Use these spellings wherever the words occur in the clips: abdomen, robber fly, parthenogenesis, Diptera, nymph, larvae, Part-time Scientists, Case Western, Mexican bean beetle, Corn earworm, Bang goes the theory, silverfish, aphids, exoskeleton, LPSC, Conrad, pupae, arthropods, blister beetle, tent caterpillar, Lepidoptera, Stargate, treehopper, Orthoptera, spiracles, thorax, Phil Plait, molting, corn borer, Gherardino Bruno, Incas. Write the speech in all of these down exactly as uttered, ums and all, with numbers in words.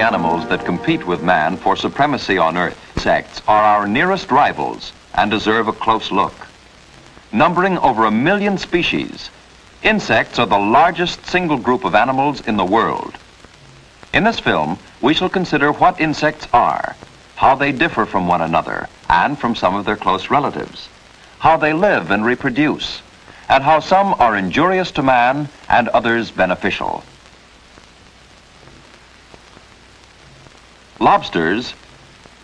the animals that compete with man for supremacy on Earth. Insects are our nearest rivals and deserve a close look. Numbering over a million species, insects are the largest single group of animals in the world. In this film, we shall consider what insects are, how they differ from one another and from some of their close relatives, how they live and reproduce, and how some are injurious to man and others beneficial. Lobsters,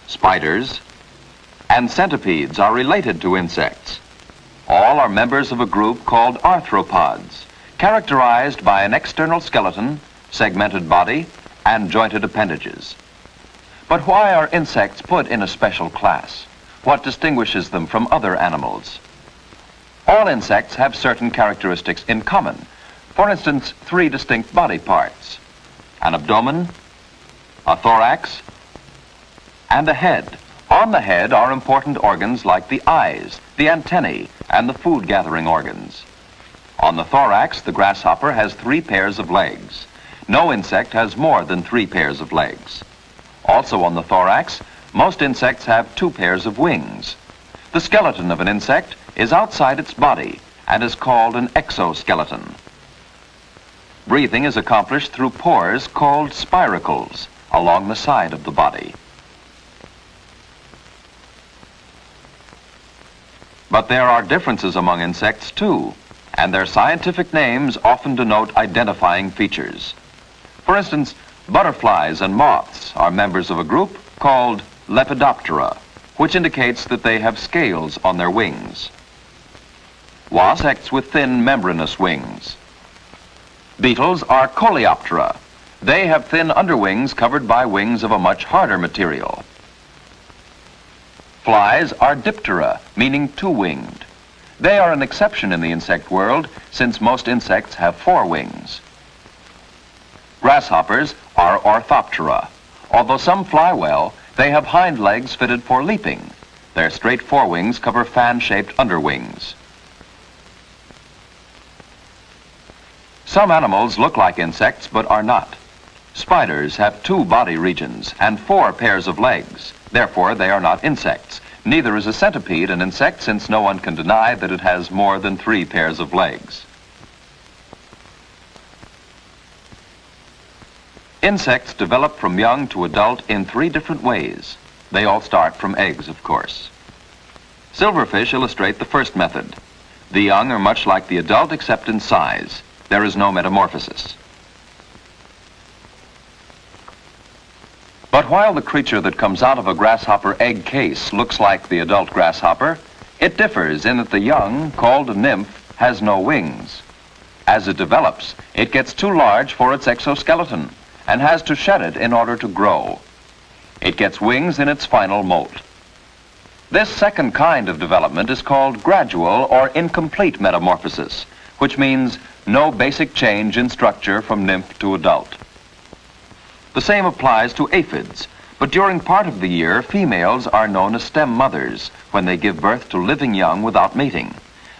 spiders, and centipedes are related to insects. All are members of a group called arthropods, characterized by an external skeleton, segmented body, and jointed appendages. But why are insects put in a special class? What distinguishes them from other animals? All insects have certain characteristics in common. For instance, three distinct body parts: an abdomen, a thorax, and a head. On the head are important organs like the eyes, the antennae, and the food-gathering organs. On the thorax, the grasshopper has three pairs of legs. No insect has more than three pairs of legs. Also on the thorax, most insects have two pairs of wings. The skeleton of an insect is outside its body and is called an exoskeleton. Breathing is accomplished through pores called spiracles along the side of the body. But there are differences among insects too, and their scientific names often denote identifying features. For instance, butterflies and moths are members of a group called Lepidoptera, which indicates that they have scales on their wings. Wasps are insects with thin membranous wings. Beetles are Coleoptera. They have thin underwings covered by wings of a much harder material. Flies are Diptera, meaning two-winged. They are an exception in the insect world, since most insects have four wings. Grasshoppers are Orthoptera. Although some fly well, they have hind legs fitted for leaping. Their straight forewings cover fan-shaped underwings. Some animals look like insects but are not. Spiders have two body regions and four pairs of legs. Therefore, they are not insects. Neither is a centipede an insect, since no one can deny that it has more than three pairs of legs. Insects develop from young to adult in three different ways. They all start from eggs, of course. Silverfish illustrate the first method. The young are much like the adult except in size. There is no metamorphosis. But while the creature that comes out of a grasshopper egg case looks like the adult grasshopper, it differs in that the young, called a nymph, has no wings. As it develops, it gets too large for its exoskeleton and has to shed it in order to grow. It gets wings in its final molt. This second kind of development is called gradual or incomplete metamorphosis, which means no basic change in structure from nymph to adult. The same applies to aphids, but during part of the year, females are known as stem mothers when they give birth to living young without mating.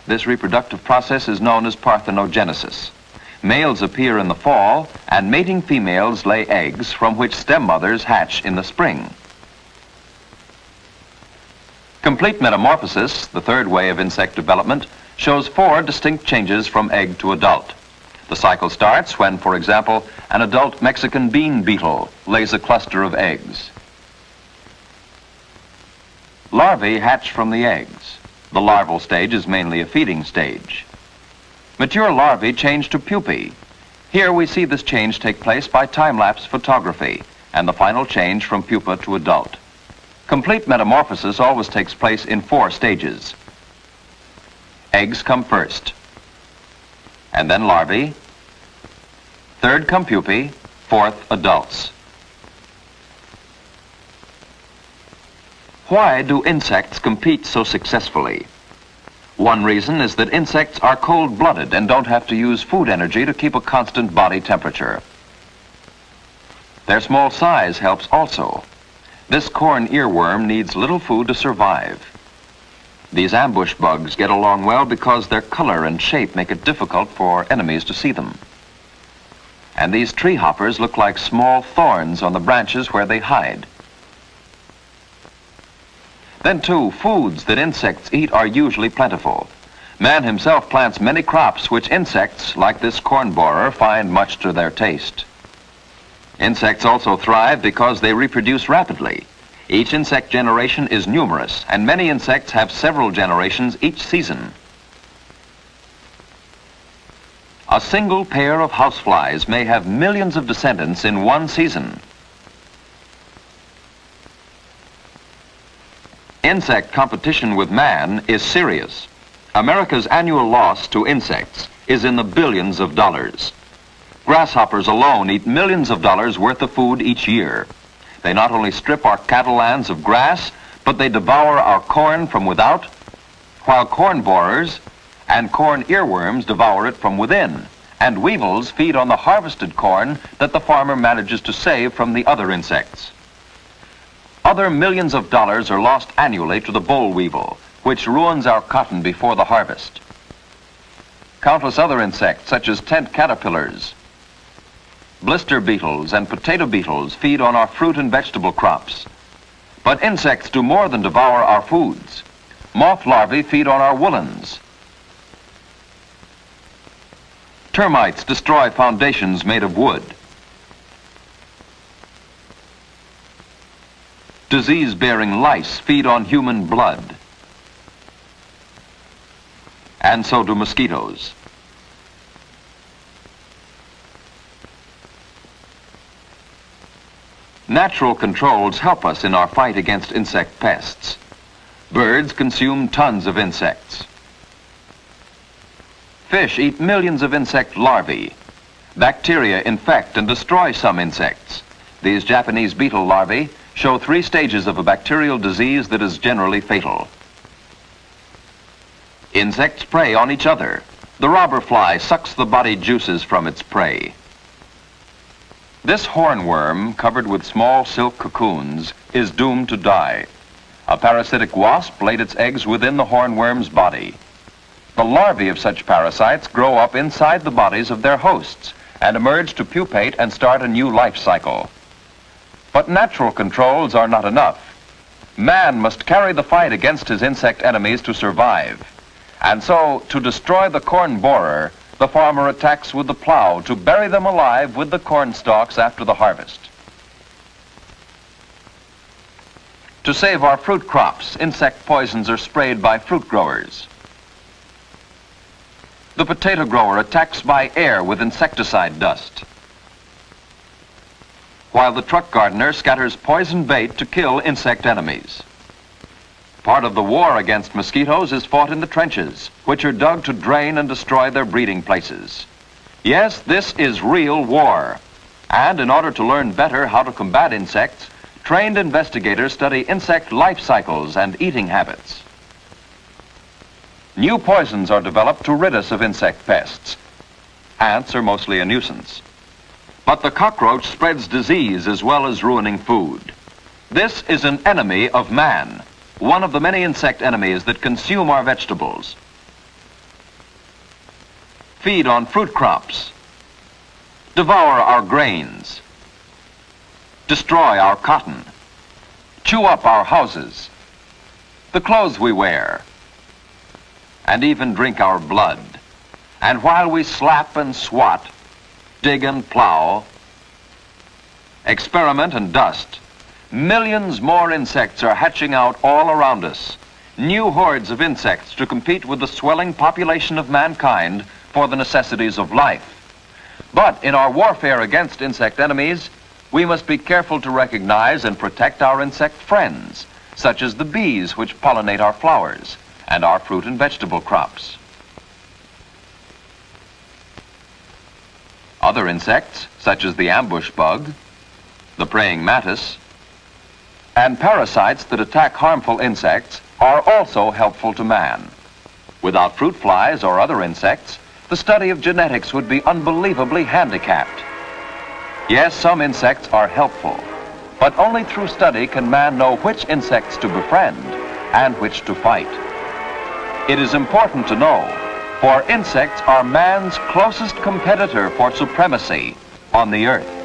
This reproductive process is known as parthenogenesis. Males appear in the fall, and mating females lay eggs from which stem mothers hatch in the spring. Complete metamorphosis, the third way of insect development, shows four distinct changes from egg to adult. The cycle starts when, for example, an adult Mexican bean beetle lays a cluster of eggs. Larvae hatch from the eggs. The larval stage is mainly a feeding stage. Mature larvae change to pupae. Here we see this change take place by time-lapse photography and the final change from pupa to adult. Complete metamorphosis always takes place in four stages. Eggs come first, and then larvae, third come pupae, fourth adults. Why do insects compete so successfully? One reason is that insects are cold-blooded and don't have to use food energy to keep a constant body temperature. Their small size helps also. This corn earworm needs little food to survive. These ambush bugs get along well because their color and shape make it difficult for enemies to see them. and these tree hoppers look like small thorns on the branches where they hide. Then too, foods that insects eat are usually plentiful. Man himself plants many crops which insects, like this corn borer, find much to their taste. Insects also thrive because they reproduce rapidly. Each insect generation is numerous, and many insects have several generations each season. A single pair of houseflies may have millions of descendants in one season. Insect competition with man is serious. America's annual loss to insects is in the billions of dollars. Grasshoppers alone eat millions of dollars worth of food each year. They not only strip our cattle lands of grass, but they devour our corn from without, while corn borers and corn earworms devour it from within, and weevils feed on the harvested corn that the farmer manages to save from the other insects. Other millions of dollars are lost annually to the boll weevil, which ruins our cotton before the harvest. Countless other insects, such as tent caterpillars, blister beetles, and potato beetles, feed on our fruit and vegetable crops. But insects do more than devour our foods. Moth larvae feed on our woolens. Termites destroy foundations made of wood. Disease-bearing lice feed on human blood, and so do mosquitoes. Natural controls help us in our fight against insect pests. Birds consume tons of insects. Fish eat millions of insect larvae. Bacteria infect and destroy some insects. These Japanese beetle larvae show three stages of a bacterial disease that is generally fatal. Insects prey on each other. The robber fly sucks the body juices from its prey. This hornworm, covered with small silk cocoons, is doomed to die. A parasitic wasp laid its eggs within the hornworm's body. The larvae of such parasites grow up inside the bodies of their hosts and emerge to pupate and start a new life cycle. But natural controls are not enough. Man must carry the fight against his insect enemies to survive. And so, to destroy the corn borer, the farmer attacks with the plow to bury them alive with the corn stalks after the harvest. To save our fruit crops, insect poisons are sprayed by fruit growers. The potato grower attacks by air with insecticide dust, while the truck gardener scatters poison bait to kill insect enemies. Part of the war against mosquitoes is fought in the trenches, which are dug to drain and destroy their breeding places. Yes, this is real war. And in order to learn better how to combat insects, trained investigators study insect life cycles and eating habits. New poisons are developed to rid us of insect pests. Ants are mostly a nuisance. But the cockroach spreads disease as well as ruining food. This is an enemy of man, one of the many insect enemies that consume our vegetables, feed on fruit crops, devour our grains, destroy our cotton, chew up our houses, the clothes we wear, and even drink our blood. And while we slap and swat, dig and plow, experiment and dust, millions more insects are hatching out all around us. New hordes of insects to compete with the swelling population of mankind for the necessities of life. But in our warfare against insect enemies, we must be careful to recognize and protect our insect friends, such as the bees which pollinate our flowers and our fruit and vegetable crops. Other insects, such as the ambush bug, the praying mantis, and parasites that attack harmful insects, are also helpful to man. Without fruit flies or other insects, the study of genetics would be unbelievably handicapped. Yes, some insects are helpful, but only through study can man know which insects to befriend and which to fight. It is important to know, for insects are man's closest competitor for supremacy. on the earth.